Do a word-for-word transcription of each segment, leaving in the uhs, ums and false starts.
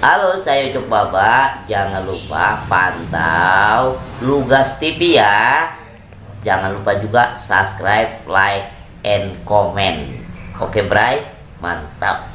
Halo, saya Ucup Baba. Jangan lupa pantau Lugas T V ya. Jangan lupa juga subscribe, like, and comment. Oke, Bray, mantap.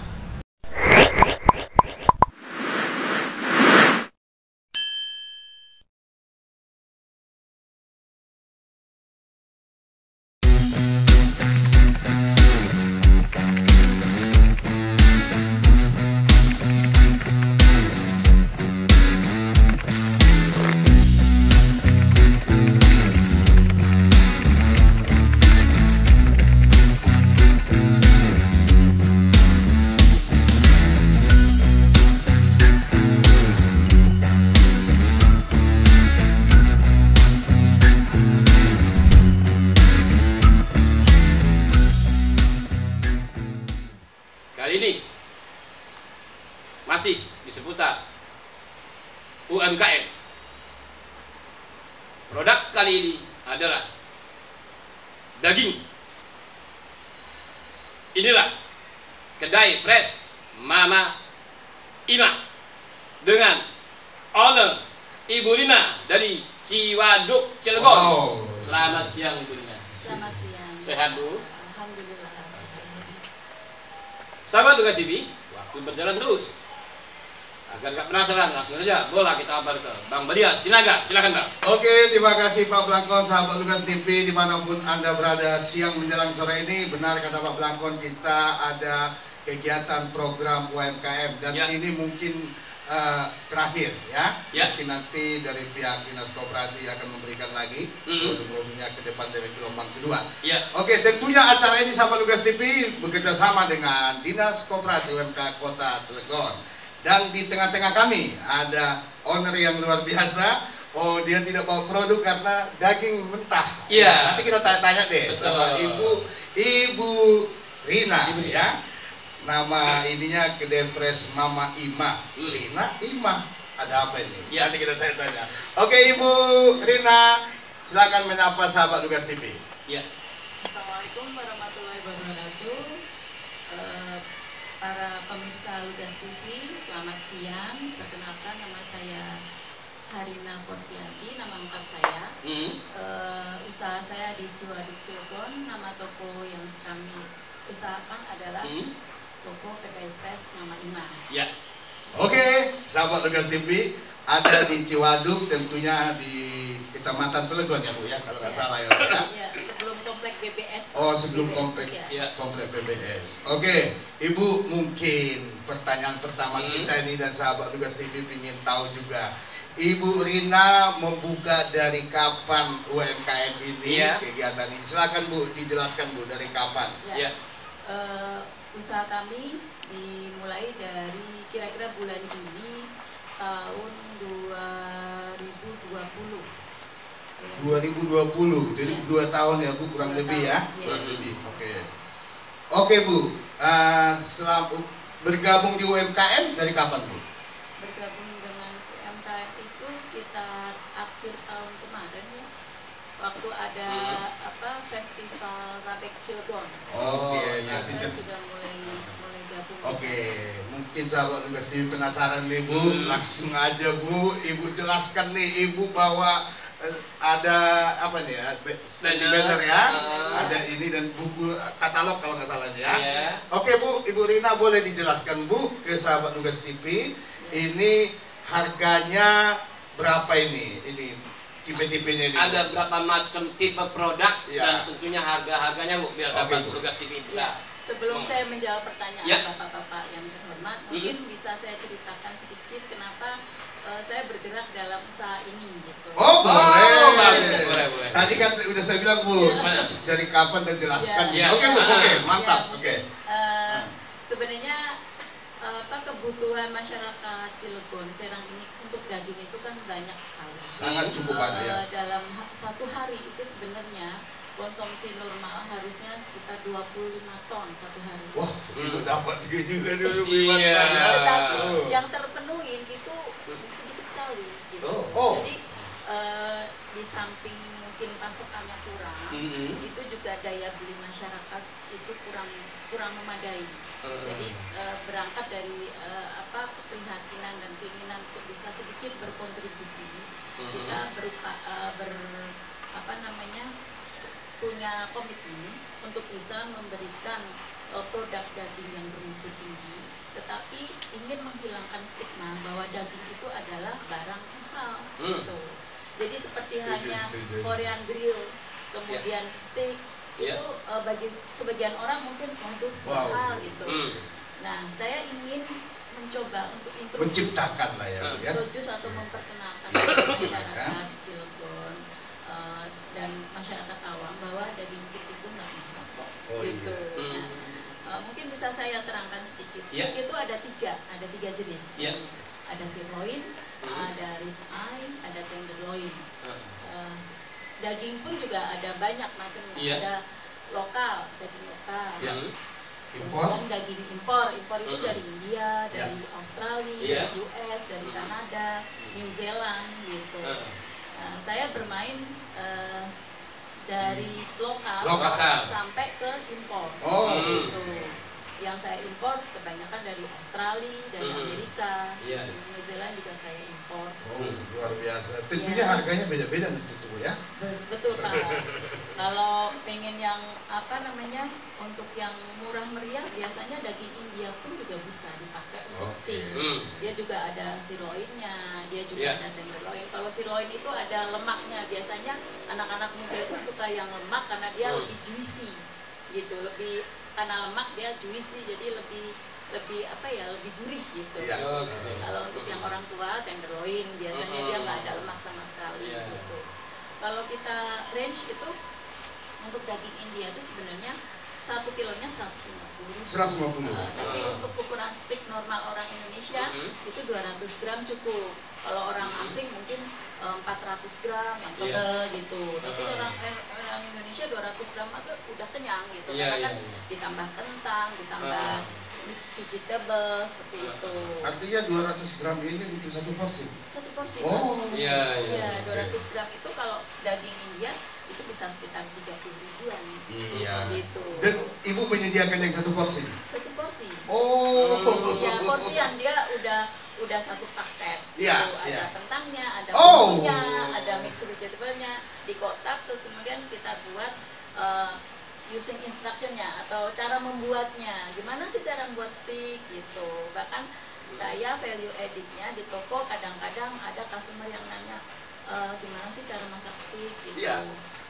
Ini masih di seputar U M K M. Produk kali ini adalah daging. Inilah Kedai Fresh Mama Imah dengan owner Ibu Rina dari Ciwaduk Cilegon. Wow. Selamat siang, Ibu Rina. Selamat siang. Sehat, Bu? Alhamdulillah. Sahabat Lugas T V, waktu berjalan terus. Agar gak penasaran, langsung saja bola kita abar ke Bang Belian Sinaga, silakan Bang. Oke, terima kasih Pak Blangkon, sahabat Lugas T V dimanapun Anda berada siang menjelang sore ini. Benar kata Pak Blangkon, kita ada kegiatan program U M K M. Dan ya, ini mungkin uh, terakhir ya. ya Mungkin nanti dari pihak Dinas Koperasi akan memberikan lagi produk-produknya mm-hmm. ke depan dari gelombang kedua. Ya. Oke, tentunya acara ini sahabat Lugas T V bekerjasama dengan Dinas Koperasi U M K M Kota Cilegon. Dan di tengah-tengah kami ada owner yang luar biasa. Oh, dia tidak bawa produk karena daging mentah. Iya. Yeah. Nanti kita tanya-tanya deh. Betul. Sama Ibu Ibu Rina, Ibu Rina. ya. Nama ininya Kedai Fresh Mama Imah. Rina Imah, ada apa ini? Ya, nanti kita tanya-tanya. Oke, Ibu Rina, silakan menyapa sahabat Lugas T V. Ya. Assalamualaikum warahmatullahi wabarakatuh. Uh, para pemirsa Lugas T V, selamat siang. Perkenalkan, nama saya Harina Portiaji, nama lengkap saya. Hmm. Uh, usaha saya di Ciwaduk Cilegon. Nama toko yang kami usahakan adalah hmm. toko Kedai Fresh Mama Imah. Ya. Oke, okay, sahabat Lugas T V ada di Ciwaduk, tentunya di Kecamatan Cilegon ya Bu ya, kalau nggak ya. salah ya. Iya, sebelum komplek B B S. Oh, sebelum B B S, komplek ya. komplek B B S. Oke, okay, Ibu, mungkin pertanyaan pertama hmm. kita ini dan sahabat Lugas T V ingin tahu juga. Ibu Rina membuka dari kapan U M K M ini ya. kegiatan ini? Silakan Bu, dijelaskan Bu dari kapan? Iya. Ya. Uh, Usaha kami dimulai dari kira-kira bulan Juni tahun dua ribu dua puluh. dua ribu dua puluh, jadi ya. dua tahun ya Bu, kurang lebih tahun, ya? ya. Kurang lebih, oke. Okay. Oke okay, Bu, uh, selam, bergabung di U M K M dari kapan Bu? Bergabung dengan U M K M itu sekitar akhir tahun kemarin ya. Waktu ada hmm. apa Festival Rabek Cilegon. Oh, okay, ya, saya sudah mulai mulai gabung. Oke, okay. mungkin sahabat Lugas T V penasaran nih Bu, hmm. langsung aja Bu, Ibu jelaskan nih, Ibu bawa ada apa nih ya, banner ya, uh, ada ini dan buku katalog kalau nggak salah ya. Yeah. Oke okay, Bu, Ibu Rina boleh dijelaskan Bu ke sahabat Lugas T V, yeah. ini harganya berapa ini? Ini tipe-tipenya ini. Ada berapa macam tipe produk ya. dan tentunya harga-harganya Bu, biar dapat okay, Lugas T V ya. Sebelum hmm. saya menjawab pertanyaan ya. Bapak-bapak yang terhormat, hmm. mungkin bisa saya ceritakan sedikit kenapa uh, saya bergerak dalam usaha ini gitu. Oh, boleh. Oh, boleh, boleh. Tadi kan udah saya bilang Bu, ya. dari kapan dan jelaskan. Ya. Ya. Oke, Bu, oke, mantap. Ya, oke. Uh, sebenarnya apa kebutuhan masyarakat Cilegon Serang ini untuk daging itu kan banyak sekali. Sangat cukup ada ya. Dalam satu hari itu sebenarnya konsumsi normal harusnya sekitar dua puluh lima ton satu hari. Wah, itu dapat juga dulu. Iya. Tapi yang terpenuhi itu sedikit sekali. Gitu. Oh, oh. Jadi uh, di samping mungkin pasokannya kurang, mm-hmm. itu juga daya beli masyarakat itu kurang kurang memadai. Jadi uh, berangkat dari uh, apa keprihatinan dan keinginan untuk bisa sedikit berkontribusi. Mm-hmm. Kita berupa, uh, ber, apa namanya, punya komitmen untuk bisa memberikan uh, produk daging yang bermutu tinggi, tetapi ingin menghilangkan stigma bahwa daging itu adalah barang mahal. Mm. Gitu. Jadi seperti studio, hanya studio. Korean grill, kemudian yeah. steak, yeah. itu uh, bagi sebagian orang mungkin waduh wow. mahal gitu. Mm. Nah, saya ingin mencoba untuk introduce, menciptakan lah ya, introduce atau memperkenalkan masyarakat Cilegon uh, dan masyarakat awam bahwa daging steak itu nggak mahal kok. Oh, gitu. Iya. Nah, uh, mungkin bisa saya terangkan sedikit. Steak yeah. itu ada tiga, ada tiga jenis. Yeah. Ada sirloin, mm. ada ribeye, ada tenderloin. Uh. Uh, daging pun juga ada banyak macamnya. Yeah. Ada lokal, daging lokal. Yeah. Impor, daging impor, impor itu dari India, dari yeah. Australia, yeah. dari U S, dari mm. Kanada, New Zealand gitu. Uh. Nah, saya bermain uh, dari lokal, lokal sampai ke impor. Oh. Gitu. Yang saya impor kebanyakan dari Australia, dari mm. Amerika, yeah. dari New Zealand juga saya impor. Oh, luar biasa. Tentunya yeah. harganya beda-beda tentu ya. Betul Pak. Kalau pengen yang apa namanya untuk yang murah meriah biasanya daging India pun juga bisa dipakai untuk okay. steak. Mm. Dia juga ada sirloinnya, dia juga yeah. ada tenderloin. Kalau sirloin itu ada lemaknya, biasanya anak-anak muda itu suka yang lemak karena dia mm. lebih juicy, gitu. Lebih karena lemak dia juicy, jadi lebih lebih apa ya lebih gurih gitu. Yeah. Okay. Kalau untuk yang orang tua tenderloin biasanya mm. dia nggak ada lemak sama sekali. Yeah. Gitu. Kalau kita range itu untuk daging India itu sebenarnya satu kilonya seratus lima puluh. seratus lima puluh. Uh, tapi uh. untuk ukuran steak normal orang Indonesia uh -huh. itu dua ratus gram cukup. Kalau orang asing mungkin um, empat ratus gram yang tebel yeah. gitu. Tapi uh. orang, orang Indonesia dua ratus gram itu udah kenyang gitu. Yeah, karena yeah, kan yeah. ditambah kentang, ditambah uh. mix vegetable seperti itu. Artinya dua ratus gram ini untuk satu porsi. Satu porsi. Oh, iya kan? Iya. Ya, dua ratus gram itu kalau daging India itu bisa sekitar tiga puluh ribuan. Iya. Gitu. Dan Ibu menyediakan yang satu porsi. Satu porsi. Oh. Iya, hmm. porsian dia udah udah satu paket. Iya. Gitu. Ada kentangnya, ada bumbunya, oh. ada mix vegetable-nya dikotak terus kemudian kita buat uh, using instruction-nya atau cara membuatnya, gimana sih cara membuat steak gitu. Bahkan saya value edit-nya di toko kadang-kadang ada customer yang nanya e, gimana sih cara masak steak gitu. Yeah.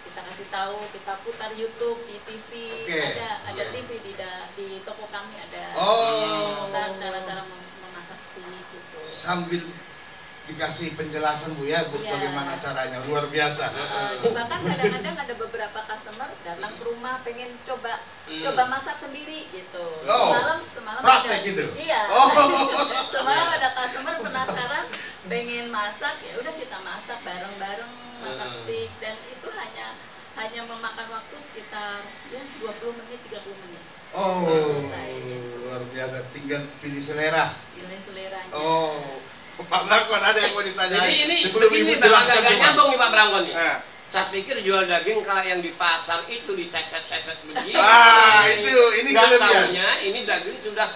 Kita kasih tahu, kita putar YouTube di T V, okay. ada ada yeah. T V di da, di toko kami ada oh. cara-cara mem memasak steak gitu. Sambil dikasih penjelasan Bu ya, Bu, ya. Bagaimana caranya, luar biasa. Uh, bahkan kadang-kadang ada beberapa customer datang ke rumah pengen coba hmm. coba masak sendiri gitu. Oh. Semalam semalam ada, gitu. Iya. Oh. Semalam ada customer penasaran pengen masak, ya udah kita masak bareng-bareng masak hmm. steak dan itu hanya hanya memakan waktu sekitar ya dua puluh menit tiga puluh menit. Oh. Selesai, gitu. Luar biasa, tinggal pilih selera. Pilih seleranya. Oh. Pak Blangkon ada yang mau ditanyain. Jadi ini sebelum Ibu jelaskan nyambung nih Pak Blangkon nih. Eh. Saya pikir jual daging kalau yang di pasar itu dicecet-cecet begini. Ah, itu ini kelebihannya. Ini daging sudah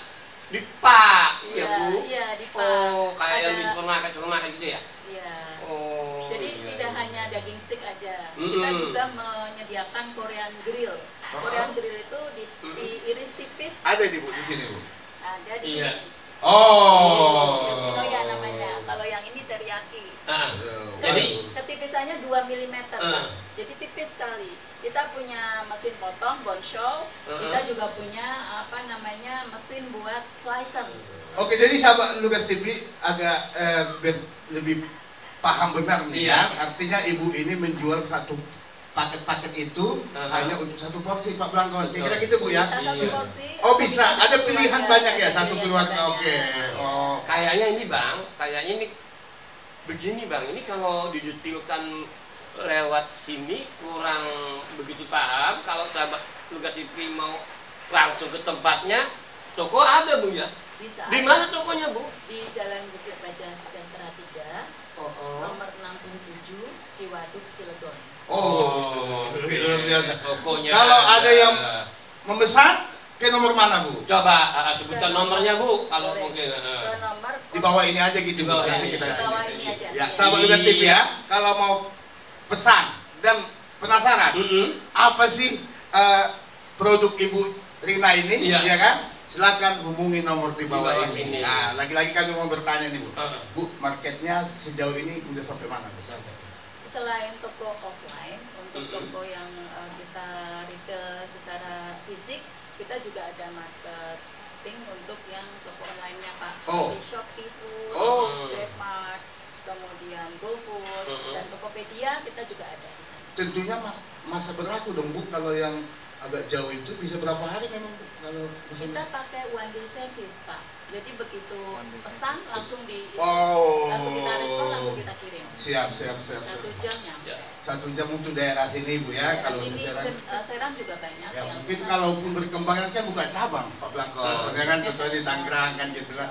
dipak ya, ya Bu. Iya, dipak. Oh, kayak ada yang di supermarket-supermarket gitu ya. Iya. Oh. Jadi iya, tidak iya. hanya daging steak aja. Mm-hmm. Kita juga menyediakan Korean grill. Uh-huh. Korean grill itu di, mm-hmm. diiris tipis. Ada di Bu di sini Bu. Ada di iya. sini. Oh. Yoshino ya namanya. Kalau yang ini teriyaki. Ah. Jadi ketipisannya dua milimeter. Ah. Jadi tipis sekali. Kita punya mesin potong bonshaw, uh-huh. kita juga punya apa namanya mesin buat slicer. Oke, jadi sahabat Lugas T V agak eh, lebih paham benar nih iya. ya. Artinya Ibu ini menjual satu paket-paket itu uh-huh. hanya untuk satu porsi Pak Blangkon. Kira-kira gitu Bu ya. Bisa satu porsi. Oh bisa, bisa ada pilihan ada, banyak ada ya satu keluarga. Oke. Okay. Oh, kayaknya ini Bang, kayaknya ini begini Bang. Ini kalau didetilkan lewat sini kurang begitu paham. Kalau sahabat Lugas T V mau langsung ke tempatnya, toko ada Bu ya. Bisa. Di mana tokonya Bu? Di Jalan Bukit Baja Sejahtera tiga. Oh, oh. Nomor enam puluh tujuh Ciwaduk Cilegon. Oh, luar biasa. Tokonya. Kalau ada yang memesan Ke nomor mana, Bu? Coba sebutkan nomornya, Bu. Kalau mungkin nomor di bawah ini aja gitu, Bu. Nanti kita ya, sahabat Lugas T V ya. Kalau mau pesan dan penasaran, apa sih produk Ibu Rina ini, ya kan? Silakan hubungi nomor di bawah ini. Nah, lagi-lagi kami mau bertanya nih, Bu. Bu, marketnya sejauh ini udah sampai mana? Selain toko offline, untuk toko yang kita retail secara fisik, kita juga ada marketing untuk yang toko online-nya, Pak. Oh. Di Shopee, oh. D-Mart, kemudian Goal Food, uh -huh. dan Tokopedia kita juga ada di sana. Tentunya masa berlaku dong, Bu, kalau yang agak jauh itu bisa berapa hari memang, Bu? Kalau kita pakai one day service, Pak. Jadi begitu pesan langsung di oh. langsung kita respon, langsung kita kirim. Siap, siap, siap. Satu jam nyampe. Satu jam untuk daerah sini, Bu, ya. Kalau di Serang, Serang juga banyak. Ya, mungkin kalaupun berkembang kan buka cabang, Pak Blangkon. Ya kan, contohnya di Tangerang kan gitu lah.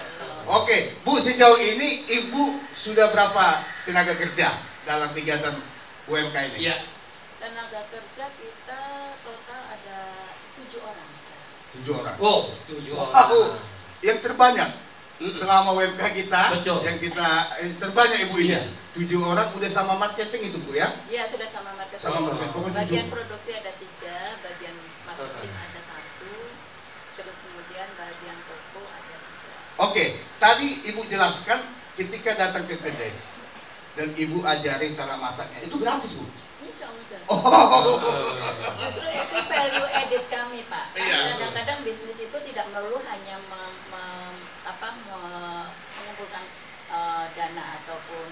Oke, Bu, sejauh ini Ibu sudah berapa tenaga kerja dalam kegiatan U M K M ini? Iya. Tenaga kerja kita total ada tujuh orang. Tujuh orang. Oh, tujuh orang. Yang terbanyak selama U M K kita, betul, yang kita yang terbanyak, Ibu, ini iya. Tujuh orang. Udah sama marketing itu, Bu, ya? Iya, sudah sama marketing. Sama marketing. Oh. Bagian produksi ada tiga, bagian marketing so, ada satu, terus kemudian bagian toko ada tiga. Oke, tadi Ibu jelaskan ketika datang ke kedai dan Ibu ajarin cara masaknya, itu gratis, Bu? Insya Allah. Oh. Oh. Justru itu value added kami, Pak. Kadang-kadang bisnis itu tidak perlu hanya apa mengumpulkan uh, dana ataupun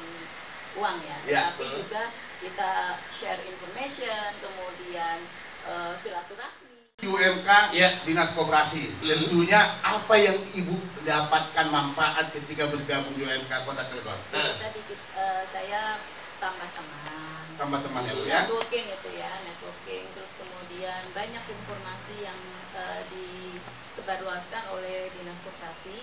uang ya, ya, tapi juga kita share information, kemudian uh, silaturahmi. U M K ya. Dinas Koperasi, tentunya apa yang Ibu dapatkan manfaat ketika bergabung di U M K Kota Cilegon? Hmm. Tadi uh, saya tambah teman, tambah teman ya, Bu, ya. Networking itu ya, networking, terus kemudian banyak informasi yang uh, di disebarluaskan oleh Dinas Koperasi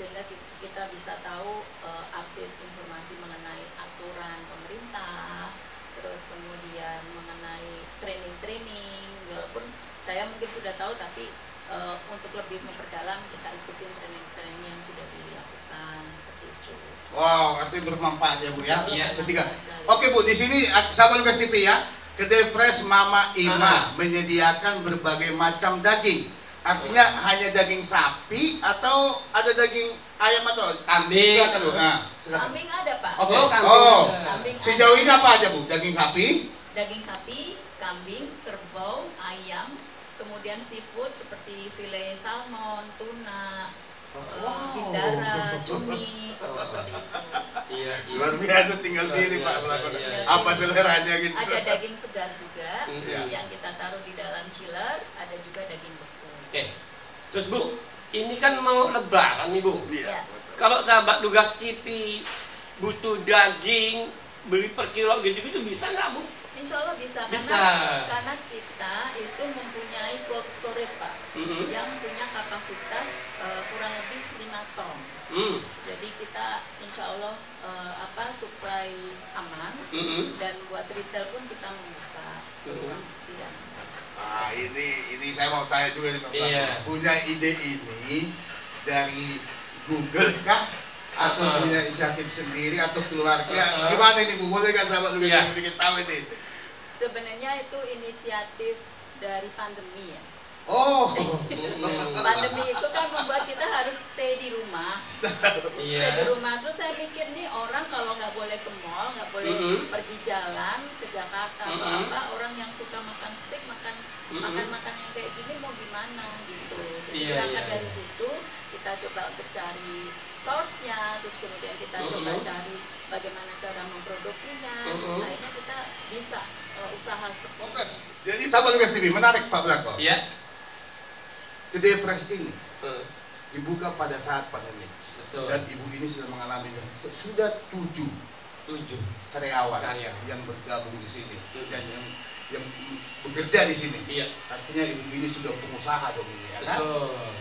sehingga kita bisa tahu uh, update informasi mengenai aturan pemerintah, terus kemudian mengenai training-training. Walaupun saya mungkin sudah tahu, tapi uh, untuk lebih memperdalam kita ikutin training-training yang sudah dilakukan seperti itu. Wow, artinya bermanfaat ya, Bu, ya. Iya. Ketiga. Oke, Bu, di sini sahabat Lugas T V ya, Kedai Fresh Mama Imah menyediakan berbagai macam daging. Artinya oh. hanya daging sapi atau ada daging ayam atau kambing? Kambing ada, Pak. Oke. Oh, kambing. Oh. Kambing sejauh ini apa aja, Bu? Daging sapi? Daging sapi, kambing, kerbau, ayam, kemudian seafood seperti filet salmon, tuna, bidara, cumi, seperti itu. Luar biasa, tinggal pilih, Pak. Apa seleranya gitu. Ada daging segar juga yang kita taruh di dalam chiller, ada juga daging beku. Oke, terus, Bu, ini kan mau lebaran nih, Bu. Iya. Kalau sahabat Lugas T V butuh daging, beli per kilo gitu-gitu bisa nggak, Bu? Insya Allah bisa, bisa. Karena, karena kita itu mempunyai cold storage, Pak, mm-hmm. yang punya kapasitas uh, kurang lebih lima ton. Mm. Jadi kita insya Allah uh, apa supply aman, mm-hmm. dan buat retail pun kita membuka. Mm-hmm. Tidak. Nah, ini ini saya mau tanya juga nih, Pak. Iya. Punya ide ini dari Google kah? Atau uh-huh. punya inisiatif sendiri atau keluarga? Uh-huh. Gimana ini, Bu? Boleh nggak sahabat Lugas yeah. sedikit tahu ini? Sebenarnya itu inisiatif dari pandemi ya. Oh. Pandemi itu kan membuat kita harus stay di rumah. Stay di rumah. Terus saya pikir nih, orang kalau nggak boleh ke mall, nggak boleh mm-hmm. pergi jalan ke Jakarta, mm-hmm. apa orang yang suka makan steak, makan mm-hmm. makan makan yang kayak gini mau gimana gitu. Berangkat yeah, yeah. dari situ kita coba untuk cari source-nya, terus kemudian kita mm-hmm. coba cari bagaimana cara memproduksinya. Mm-hmm. Akhirnya kita bisa uh, usaha seperti itu. Okay. Jadi sahabat Lugas T V, menarik, Pak Blangkon. Iya. Yeah. Kedai Fresh ini hmm. dibuka pada saat pandemi, betul. Dan Ibu ini sudah mengalami sudah tujuh tujuh karyawan Karya. yang bergabung di sini tujuh. dan yang yang bekerja di sini. Iya. Artinya Ibu ini sudah pengusaha dong ini, ya kan?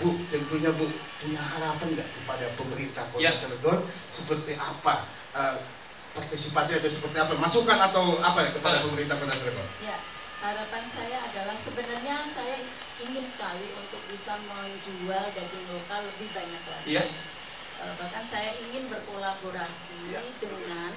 Bu, tentunya, Bu, punya harapan nggak kepada pemerintah Kota ya. Cilegon seperti apa uh, partisipasi atau seperti apa masukan atau apa ya, kepada pemerintah Kota Cilegon? Ya, harapan saya adalah sebenarnya saya ingin sekali untuk bisa menjual daging lokal lebih banyak lagi. Yeah. Uh, bahkan saya ingin berkolaborasi yeah. dengan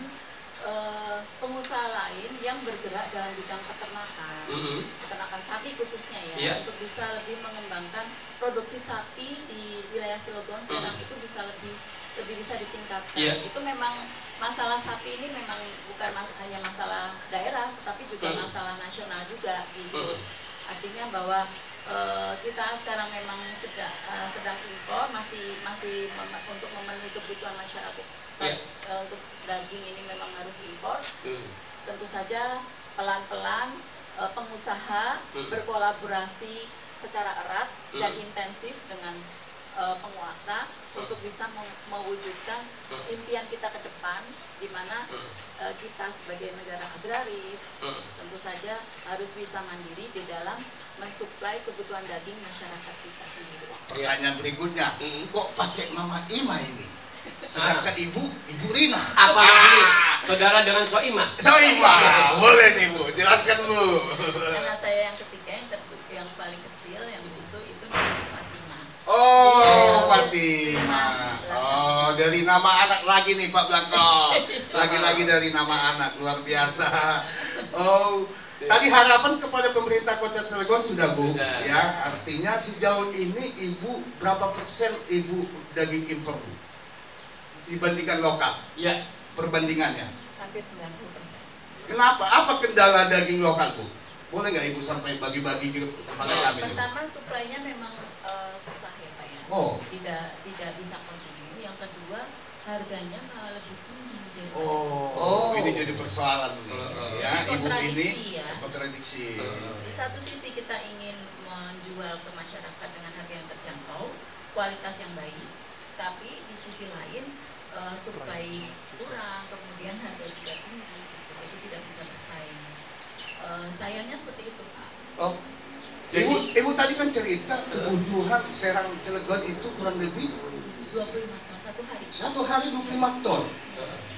uh, pengusaha lain yang bergerak dalam bidang peternakan, mm-hmm. peternakan sapi khususnya ya, yeah. untuk bisa lebih mengembangkan produksi sapi di wilayah Cilegon Serang mm. itu bisa lebih lebih bisa ditingkatkan. Yeah. Itu memang masalah sapi ini memang bukan mas hanya masalah daerah, tapi juga mm. masalah nasional juga gitu. Mm. Artinya bahwa uh, kita sekarang memang sedang, uh, sedang impor masih masih mem untuk memenuhi kebutuhan masyarakat yeah. uh, untuk daging ini memang harus impor. Mm. Tentu saja pelan-pelan uh, pengusaha mm. berkolaborasi secara erat mm. dan intensif dengan uh, penguasa mm. untuk bisa mewujudkan mm. impian kita ke depan, di mana mm. kita sebagai negara agraris hmm. tentu saja harus bisa mandiri di dalam mensuplai kebutuhan daging masyarakat kita sendiri. Pertanyaan berikutnya, hmm. kok pakai Mama Imah ini? Sedangkan ah. ibu, Ibu Rina. Apa ini? Ah. Saudara dengan Soimah? Soimah, boleh nih Bu, jelaskan Bu. Karena saya yang ketiga, yang, yang paling kecil, yang bungsu itu Fatima. Oh, Fatima. Oh, dari nama anak lagi nih Pak Blangkon. Lagi-lagi dari nama anak, luar biasa. Oh, tadi harapan kepada pemerintah Kota Cilegon sudah Bu, sudah. Ya. Artinya sejauh ini Ibu berapa persen Ibu daging impor Bu? Dibandingkan lokal? Ya. Perbandingannya? Sampai sembilan puluh persen. Kenapa? Apa kendala daging lokal Bu? Boleh nggak Ibu sampai bagi-bagi kepada ya, kami? Pertama, suplainya memang uh, susah ya Pak ya. Oh. Tidak tidak bisa kontinu. Yang kedua, harganya malah lebih tinggi. Oh, oh, ini jadi persoalan nih, uh, ya ibu ini ya. kontradiksi. Uh. Di satu sisi kita ingin menjual ke masyarakat dengan harga yang terjangkau, kualitas yang baik, tapi di sisi lain uh, supply kurang, kemudian harga juga tinggi, jadi tidak bisa bersaing. Uh, sayangnya seperti itu Pak. Oh, jadi, ibu, ibu tadi kan cerita kebutuhan uh, Serang Cilegon itu kurang lebih dua puluh lima ton satu hari. Satu hari dua puluh lima ton.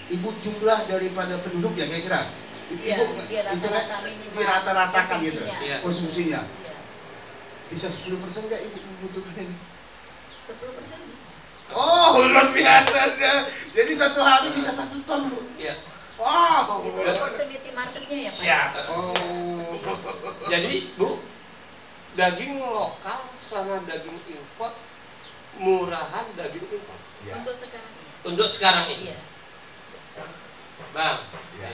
Ibu jumlah daripada penduduk ya kira-kira. Iya, di rata-ratakan gitu konsumsinya. Ya. Bisa sepuluh persen enggak Ibu membutuhkan? sepuluh persen bisa. Oh, luar biasa ya. Jadi satu hari bisa satu ton, Bu. Iya. Wow, opportunity marketnya ya, Pak. Siap. Oh. Jadi, Bu, daging lokal sama daging impor murahan daging impor. Ya. Untuk sekarang. Untuk sekarang ini. Ya. Bang, ya.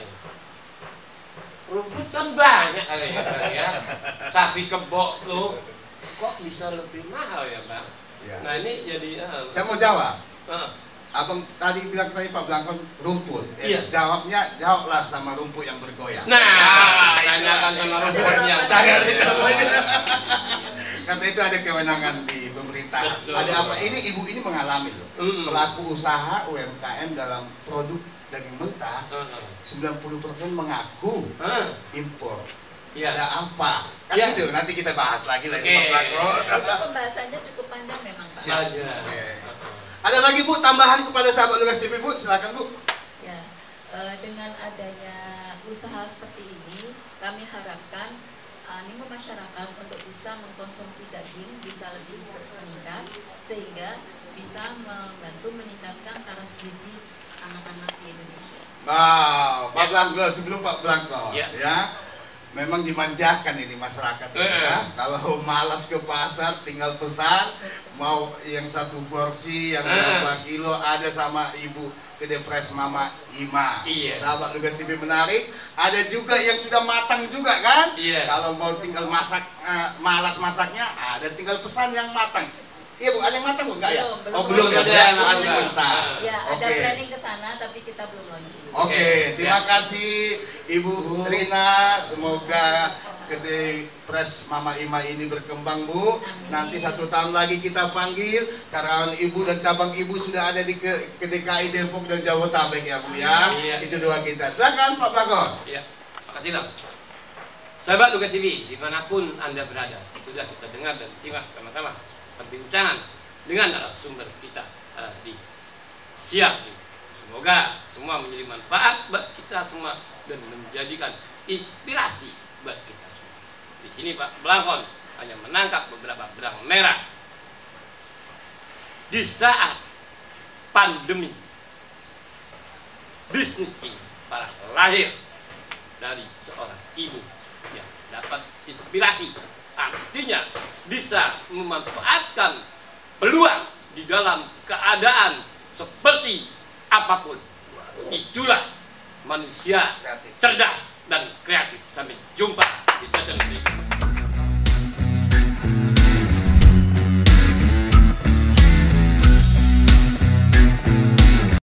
Rumput kan banyak kali ya, Bang ya. Sapi kebok tuh kok bisa lebih mahal ya Bang? Ya. Nah ini jadi. Uh, Saya mau jawab. Uh. Abang tadi bilang tadi Pak Blangkon rumput. Eh, iya. Jawabnya jawablah sama rumput yang bergoyang. Nah, tanyakan sama rumput yang bergoyang. Kata itu ada kewenangan di pemerintah. Betul. Ada apa? Ini ibu ini mengalami loh. Mm-mm. Pelaku usaha U M K M dalam produk daging mentah sembilan puluh persen mengaku uh. impor. Ya. Ada apa? Kan ya. Itu nanti kita bahas lagi lah okay. Pembahasannya cukup panjang memang Pak. Siap, ya. Okay. Ada lagi Bu tambahan kepada sahabat Lugas T V Bu, silakan Bu. Ya, uh, dengan adanya usaha seperti ini kami harapkan animo masyarakat untuk bisa mengkonsumsi daging bisa lebih meningkat sehingga bisa membantu meningkatkan taraf gizi anak-anak di Indonesia. Wow, Pak Blangkon sebelum Pak Blangkon ya. Ya, memang dimanjakan ini masyarakat ya. Ya. Kalau malas ke pasar, tinggal pesan mau yang satu porsi, yang berapa kilo ada sama Ibu Kedai Fresh Mama Imah. Iya. Sahabat Lugas T V menarik. Ada juga yang sudah matang juga kan? Iya. Kalau mau tinggal masak, uh, malas masaknya, ada tinggal pesan yang matang. Iya Bu, ada yang matang Bu? Enggak ya? Belum, oh belum, belum ada yang matang. Ya, ada okay. planning ke sana tapi kita belum launching. Oke, okay. terima ya. kasih Ibu Bu. Rina. Semoga Kedai Fresh Mama Imah ini berkembang Bu. Amin. Nanti satu tahun lagi kita panggil karyawan Ibu dan cabang Ibu sudah ada di ke, ke D K I Depok dan Jabodetabek ya Bu ya. Iya. Itu doa kita. Silakan Pak Pelangkon. Iya, makasih Bang. Sahabat Lugas T V, dimanapun Anda berada, sudah kita dengar dan simak sama-sama perbincangan dengan narasumber kita uh, di siang ini. Semoga semua menjadi manfaat buat kita semua dan menjadikan inspirasi buat kita. Di sini Pak Blangkon hanya menangkap beberapa benang merah. Di saat pandemi, bisnis ini malah lahir dari seorang ibu yang dapat inspirasi, artinya bisa memanfaatkan peluang di dalam keadaan seperti apapun. Itulah manusia cerdas dan kreatif. Sampai jumpa di channel.